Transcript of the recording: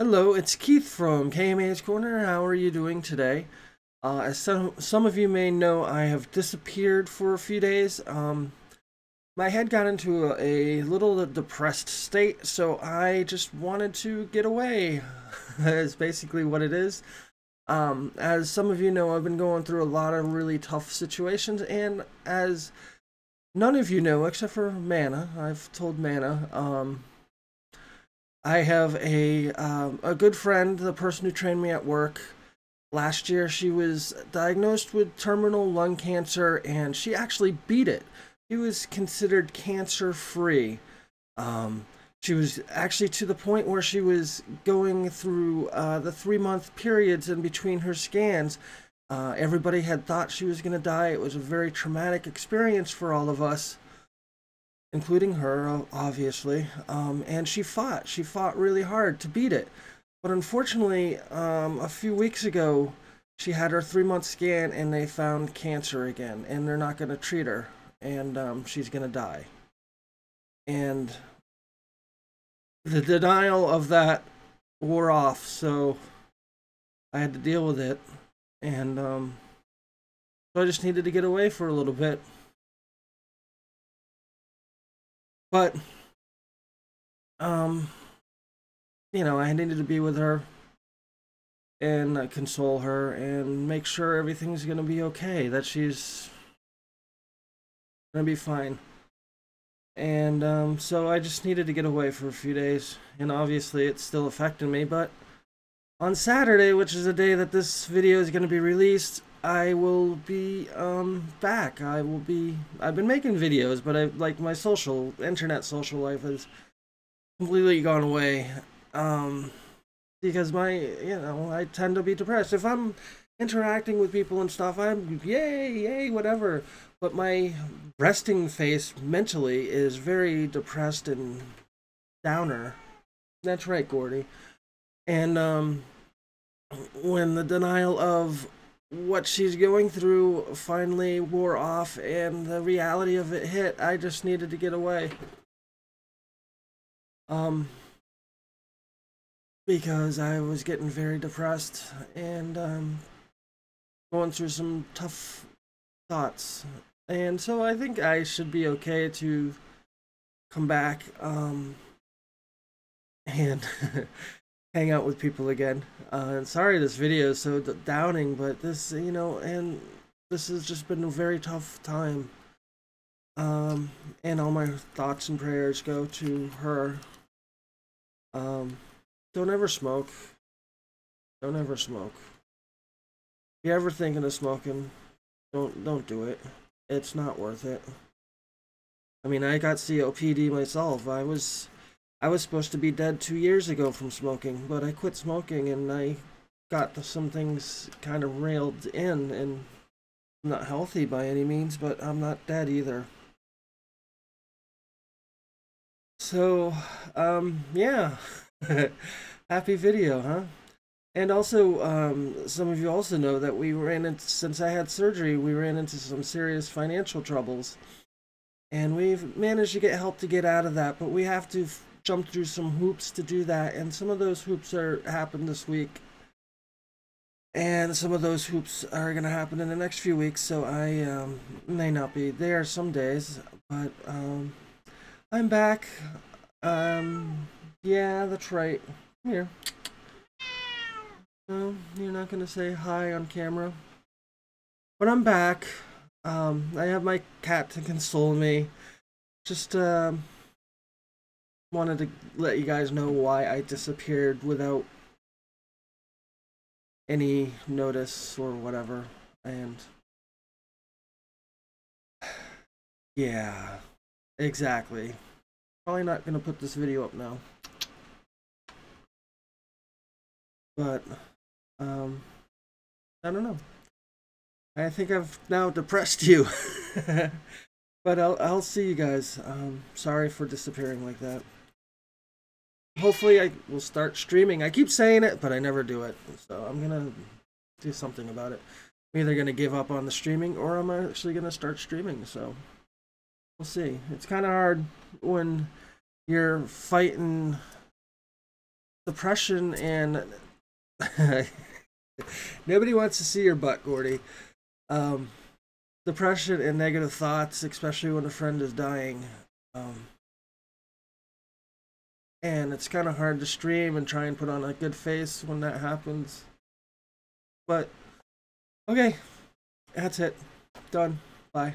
Hello, it's Keith from KMA's Corner. How are you doing today? As some of you may know, I have disappeared for a few days. My head got into a little depressed state, so I just wanted to get away. That's basically what it is. As some of you know, I've been going through a lot of really tough situations, and as none of you know, except for Mana, I've told Mana, I have a good friend, the person who trained me at work. Last year, she was diagnosed with terminal lung cancer, and she actually beat it. She was considered cancer-free. She was actually to the point where she was going through the 3-month periods in between her scans. Everybody had thought she was going to die. It was a very traumatic experience for all of us, including her, obviously. And she fought really hard to beat it. But unfortunately, a few weeks ago, she had her 3-month scan and they found cancer again, and they're not going to treat her, and she's going to die. And the denial of that wore off, so I had to deal with it. And so I just needed to get away for a little bit. But you know, I needed to be with her and console her and make sure everything's gonna be okay, that she's gonna be fine. And so I just needed to get away for a few days, and obviously it's still affecting me. But on Saturday, which is the day that this video is going to be released, I will be back. I've been making videos, but my internet social life has completely gone away, because I tend to be depressed. If I'm interacting with people and stuff, I'm yay whatever, but my resting face mentally is very depressed and downer. That's right, Gordy. And when the denial of what she's going through finally wore off and the reality of it hit, I just needed to get away. Because I was getting very depressed and going through some tough thoughts. And so I think I should be okay to come back and hang out with people again. And sorry this video is so downing, but this, you know, and this has just been a very tough time. And all my thoughts and prayers go to her. Don't ever smoke. Don't ever smoke. If you're ever thinking of smoking, don't do it. It's not worth it. I mean, I got COPD myself. I was supposed to be dead 2 years ago from smoking, but I quit smoking and I got some things kind of railed in, and I'm not healthy by any means, but I'm not dead either. So, yeah, happy video, huh? And also, some of you also know that we ran into, since I had surgery, we ran into some serious financial troubles. And we've managed to get help to get out of that, but we have to jump through some hoops to do that, and some of those hoops happened this week, and some of those hoops are going to happen in the next few weeks, so I may not be there some days, but I'm back. Yeah, that's right. Come here. No, you're not going to say hi on camera, but I'm back. I have my cat to console me. Just wanted to let you guys know why I disappeared without any notice or whatever. And yeah, exactly. Probably not gonna put this video up now, but I don't know. I think I've now depressed you. But I'll see you guys. Sorry for disappearing like that. Hopefully I will start streaming. I keep saying it, but I never do it. So I'm going to do something about it. I'm either going to give up on the streaming, or I'm actually going to start streaming. So we'll see. It's kind of hard when you're fighting depression and nobody wants to see your butt, Gordy. Depression and negative thoughts, especially when a friend is dying. And it's kind of hard to stream and try and put on a good face when that happens. But, okay, that's it. Done. Bye.